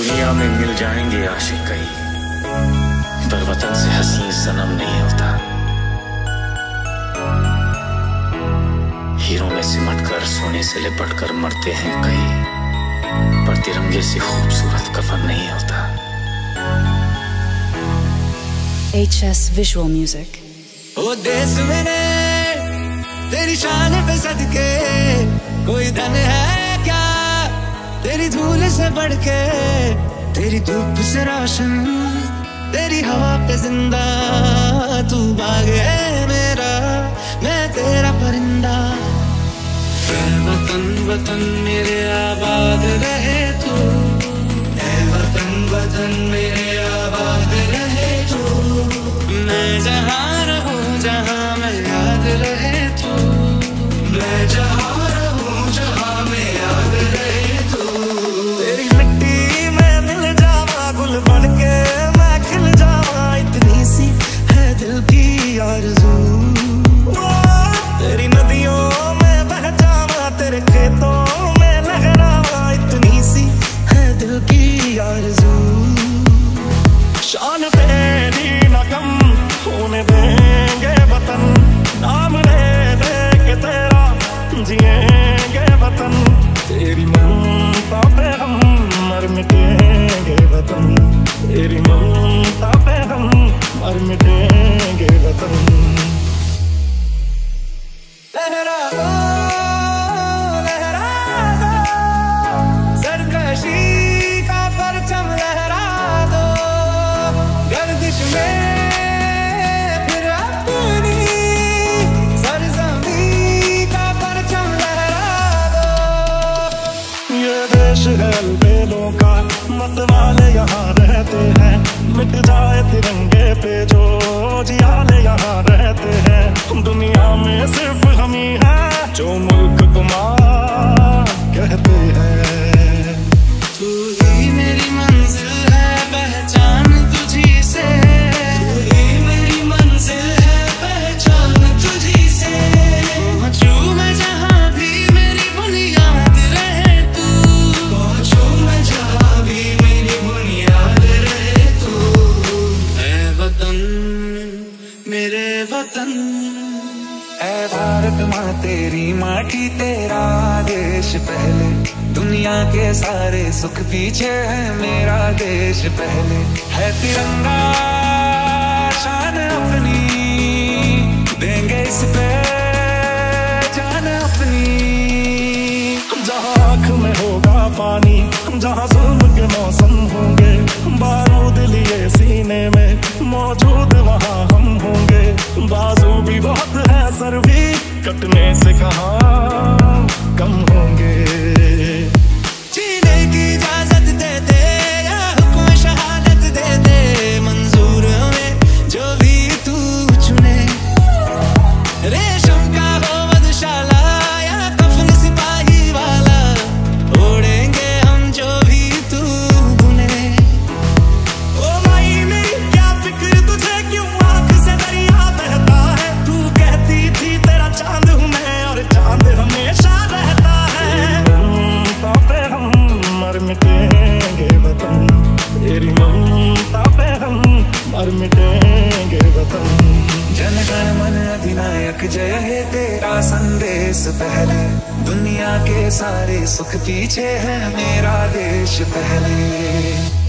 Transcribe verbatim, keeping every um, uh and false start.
दुनिया में मिल जाएंगे आशिक कई, पर वतन से हसीन सनम नहीं होता। हीरों में सिमट कर सोने से लिपट कर मरते हैं कई, पर तिरंगे से खूबसूरत कफन नहीं होता। H S Visual Music। ओ देश मेरे तेरी शान पे सदके, कोई धन है क्या तेरी धूल से बढ़ के। तेरी धूप से रोशन, तेरी हवा पे जिंदा, तू बाग है मेरा, मैं तेरा परिंदा। वतन वतन मेरे आबाद रहे तू, वतन वतन मेरे आबाद रहे तू, मैं जहाँ रहूँ जहाँ मैं याद रहे तू, मैं जहाँ दुनिया के सारे सुख पीछे है मेरा देश पहले।